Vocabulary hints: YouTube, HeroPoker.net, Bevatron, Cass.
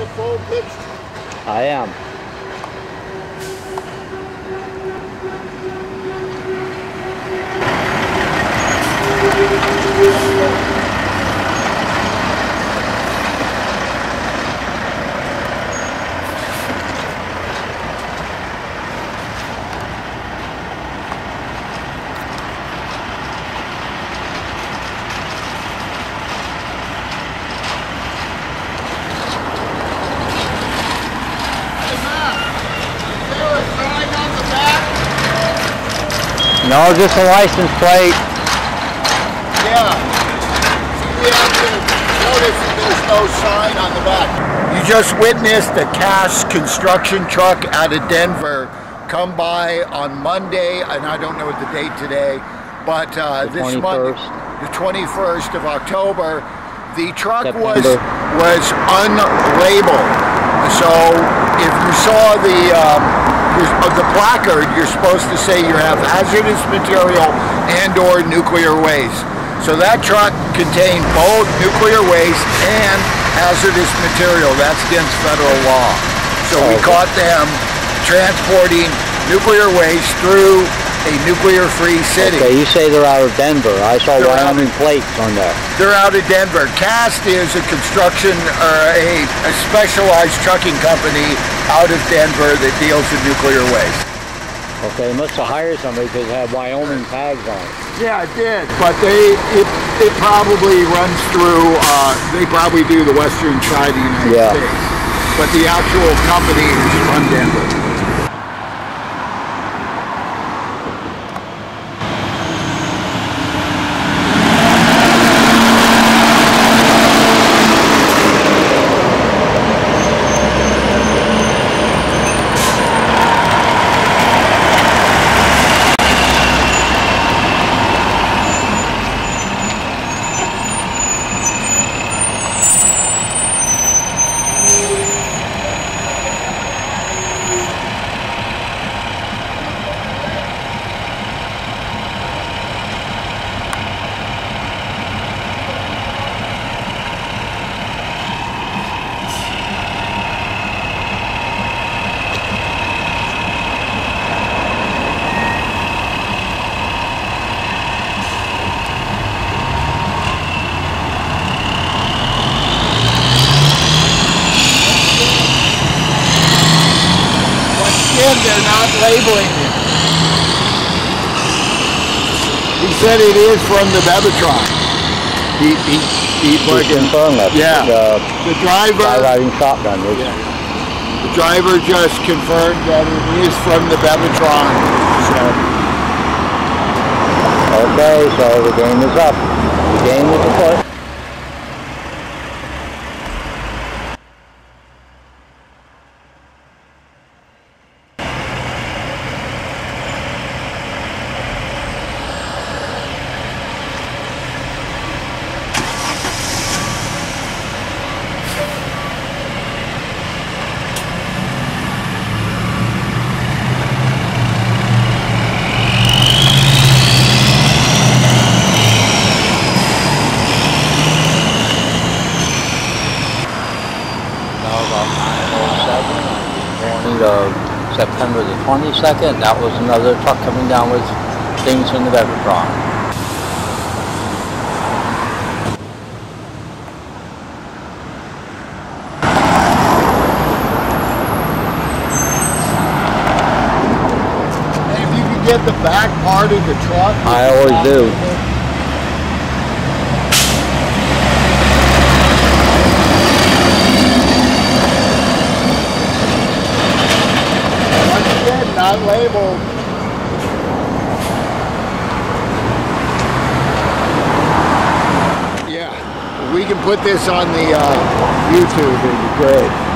a full picture? I am. No, just a license plate. Yeah. You notice there's no sign on the back. You just witnessed a Cass construction truck out of Denver come by on Monday, and I don't know what the date today, but this Monday, the 21st of October, the truck was unlabeled. So if you saw the placard, you're supposed to say you have hazardous material and or nuclear waste. So that truck contained both nuclear waste and hazardous material. That's against federal law. So we caught them transporting nuclear waste through a nuclear-free city. Okay, you say they're out of Denver. I saw Wyoming plates on there. They're out of Denver. Cass is a construction or a specialized trucking company out of Denver that deals with nuclear waste. Okay, they must have hired somebody because it had Wyoming tags on it. Yeah, it did. But it probably runs through. They probably do the western side of the United States. But the actual company is from Denver. They're not labeling it. He said it is from the Bevatron. He confirmed that. Yeah. The driver. Riding shotgun. Yeah. The driver just confirmed that it is from the Bevatron. So. Okay, so the game is up. The game is afoot. September the 22nd, that was another truck coming down with things in the Bevatron. And if you could get the back part of the truck... I always do. Labeled. Yeah, we can put this on the YouTube. It'd be great.